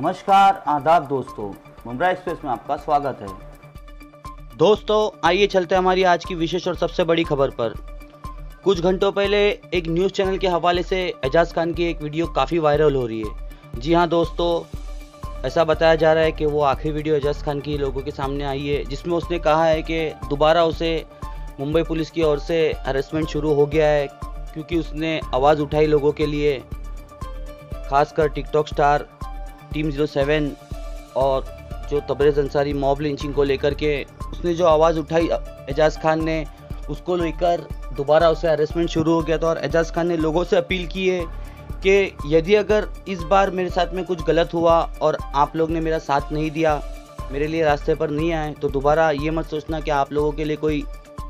नमस्कार आदाब दोस्तों, मुंबरा एक्सप्रेस में आपका स्वागत है। दोस्तों आइए चलते हैं हमारी आज की विशेष और सबसे बड़ी खबर पर। कुछ घंटों पहले एक न्यूज़ चैनल के हवाले से एजाज़ खान की एक वीडियो काफ़ी वायरल हो रही है। जी हाँ दोस्तों, ऐसा बताया जा रहा है कि वो आखिरी वीडियो एजाज़ खान की लोगों के सामने आई है, जिसमें उसने कहा है कि दोबारा उसे मुंबई पुलिस की ओर से हरेसमेंट शुरू हो गया है, क्योंकि उसने आवाज़ उठाई लोगों के लिए, खासकर टिकटॉक स्टार टीम 07 और जो तबरेज़ अंसारी मॉब लिंचिंग को लेकर के उसने जो आवाज़ उठाई एजाज़ खान ने, उसको लेकर दोबारा उसे हरेसमेंट शुरू हो गया था। और एजाज़ खान ने लोगों से अपील की है कि यदि अगर इस बार मेरे साथ में कुछ गलत हुआ और आप लोग ने मेरा साथ नहीं दिया, मेरे लिए रास्ते पर नहीं आए, तो दोबारा ये मत सोचना कि आप लोगों के लिए कोई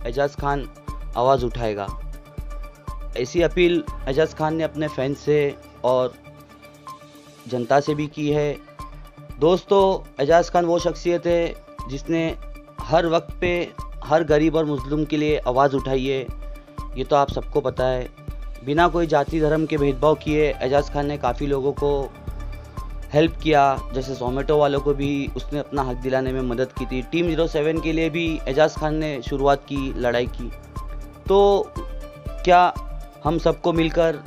एजाज़ खान आवाज़ उठाएगा। ऐसी अपील एजाज़ खान ने अपने फैंस से और जनता से भी की है। दोस्तों एजाज़ खान वो शख्सियत है जिसने हर वक्त पे हर गरीब और मुस्लिम के लिए आवाज़ उठाई है, ये तो आप सबको पता है। बिना कोई जाति धर्म के भेदभाव किए एजाज़ खान ने काफ़ी लोगों को हेल्प किया, जैसे जोमेटो वालों को भी उसने अपना हक दिलाने में मदद की थी। टीम 07 के लिए भी एजाज़ खान ने शुरुआत की, लड़ाई की। तो क्या हम सबको मिलकर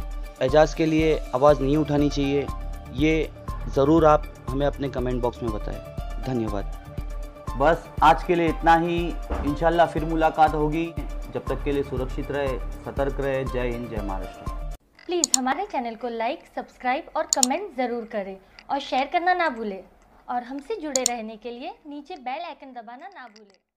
एजाज़ के लिए आवाज़ नहीं उठानी चाहिए? ये ज़रूर आप हमें अपने कमेंट बॉक्स में बताएं। धन्यवाद। बस आज के लिए इतना ही, इंशाल्लाह फिर मुलाकात होगी। जब तक के लिए सुरक्षित रहे, सतर्क रहे। जय हिंद, जय महाराष्ट्र। प्लीज़ हमारे चैनल को लाइक, सब्सक्राइब और कमेंट ज़रूर करें और शेयर करना ना भूलें। और हमसे जुड़े रहने के लिए नीचे बेल आइकन दबाना ना भूलें।